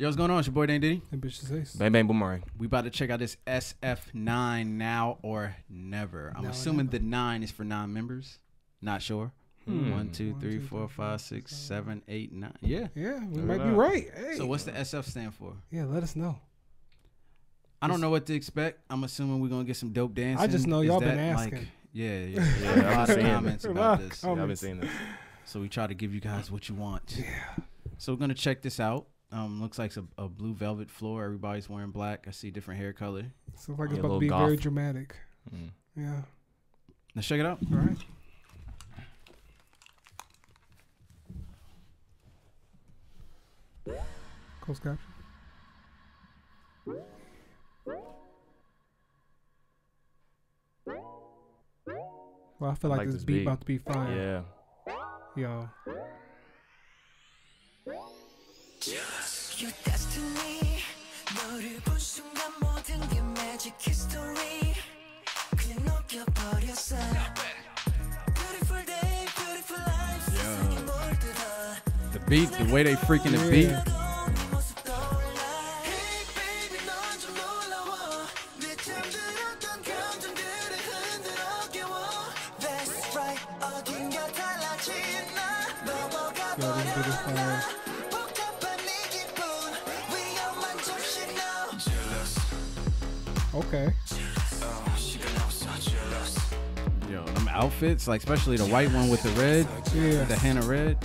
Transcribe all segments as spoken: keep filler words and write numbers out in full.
Yo, what's going on? It's your boy Dan Diddy. Ambitious Ace. Bang Bang Bumare. We about to check out this S F nine Now or Never. I'm now assuming never. The nine is for nine members. Not sure. Hmm. One, two, One, three, two, four, three, five, six, seven, eight, nine. Yeah. Yeah, we might be right. Hey. So what's the S F stand for? Yeah, let us know. I don't know what to expect. I'm assuming we're gonna get some dope dancing. I just know y'all been asking. Like, yeah, yeah. yeah, yeah. A lot of comments about this. Yeah, I've been seeing this. So we try to give you guys what you want. Yeah. So we're gonna check this out. Um, looks like it's a, a blue velvet floor. Everybody's wearing black. I see different hair color. So it's like it's about to be golf. Very dramatic. Mm. Yeah. Let's check it out. All right. Close caption. Well, I feel I like, like this, this beat, beat about to be fine. Yeah. Yo. Just you destiny 너를 본 순간 모든 게 magic history 그냥 녹여버렸어 beautiful day beautiful life 세상이 뭘 뜯어 the beat the way they freaking the beat hey baby 넌 좀 놀라워 내 잠들었던 감정들을 흔들어 깨워 that's right 어딘가 달라진 나 넘어가버려 나 Okay. Yo, them outfits, like especially the white one with the red, yeah. The henna red.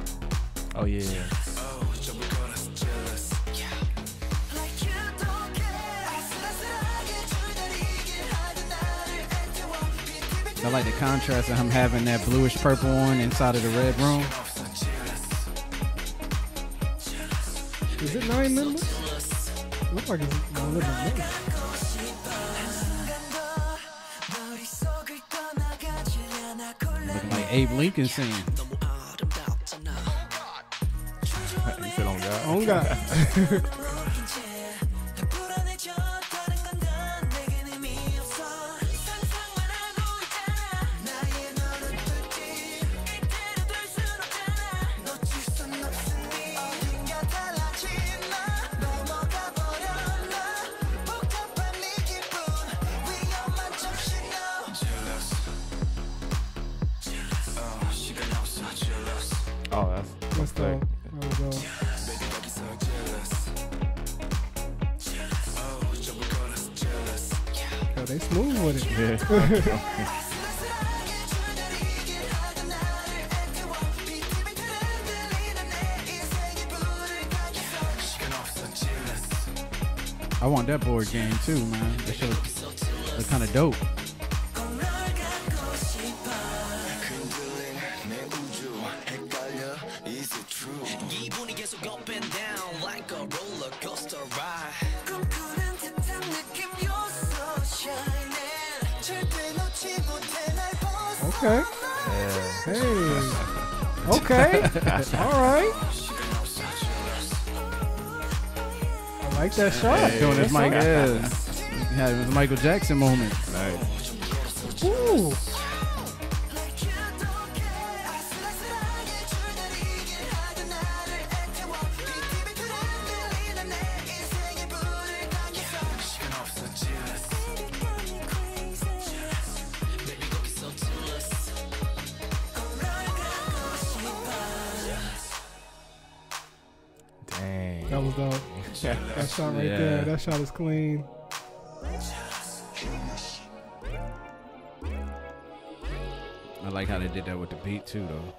Oh yeah. I like the contrast of him having that bluish purple one inside of the red room. Is it nine members? It looks like it's nine members. Abe Lincoln singing. You said on God. On God. Oh, that's let's go. Let's go. Yo, they smooth with it. Yeah. I want that board game too, man. That shit looks kind of dope. Okay. Yeah. Hey. Okay. All right. I like that shot. Hey, doing this Michael. Yeah. Yeah, it was a Michael Jackson moment. Nice. Ooh. That was dope. That shot right yeah. there. That shot is clean. I like how they did that with the beat too, though.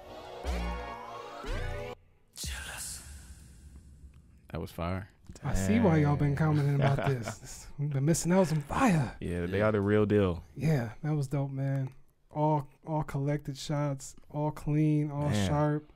That was fire. Dang. I see why y'all been commenting about this. We've been missing out some fire. Yeah, they are the real deal. Yeah, that was dope, man. All all collected shots, all clean, all man. sharp.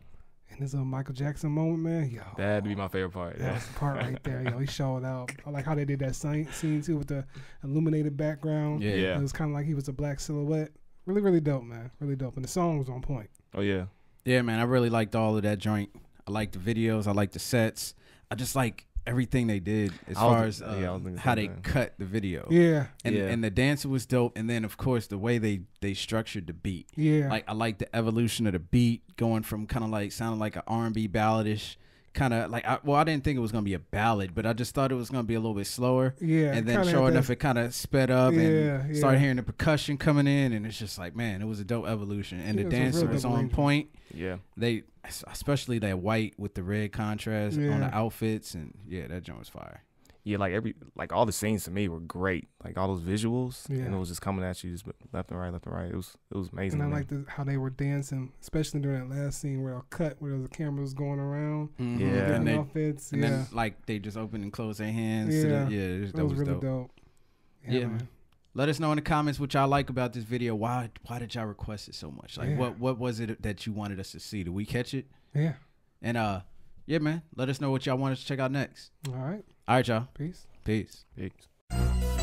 And this is a Michael Jackson moment, man. Yo, that had to be my favorite part. That yeah. was the part right there. Yo, he showed out. I like how they did that scene too with the illuminated background. Yeah, yeah. It was kind of like he was a black silhouette. Really, really dope, man. Really dope. And the song was on point. Oh yeah. Yeah, man. I really liked all of that joint. I liked the videos. I liked the sets. I just like everything they did as was, far as uh, yeah, how they that. cut the video. Yeah. And yeah. and the dance was dope. And then of course the way they they structured the beat. Yeah. Like I like the evolution of the beat going from kind of like sounding like an R and B balladish kind of like, I, well, I didn't think it was going to be a ballad, but I just thought it was going to be a little bit slower. Yeah. And then sure enough, it kind of sped up yeah, and yeah. started hearing the percussion coming in. And it's just like, man, it was a dope evolution. And yeah, the dancer was on point. Yeah. They, especially that white with the red contrast yeah. on the outfits. And yeah, that joint was fire. Yeah, like every like all the scenes to me were great. Like all those visuals, yeah. and it was just coming at you just left and right, left and right. It was it was amazing. And I liked the, how they were dancing, especially during that last scene where I cut, where the camera was going around. Mm-hmm. Yeah, and, and, they, outfits. and yeah. then like they just open and close their hands. Yeah, to the, yeah it was, that was, was really dope. dope. Yeah, yeah man. Let us know in the comments what y'all like about this video. Why why did y'all request it so much? Like yeah. what what was it that you wanted us to see? Did we catch it? Yeah. And uh, yeah, man. Let us know what y'all want us to check out next. All right. All right, y'all. Peace. Peace. Peace.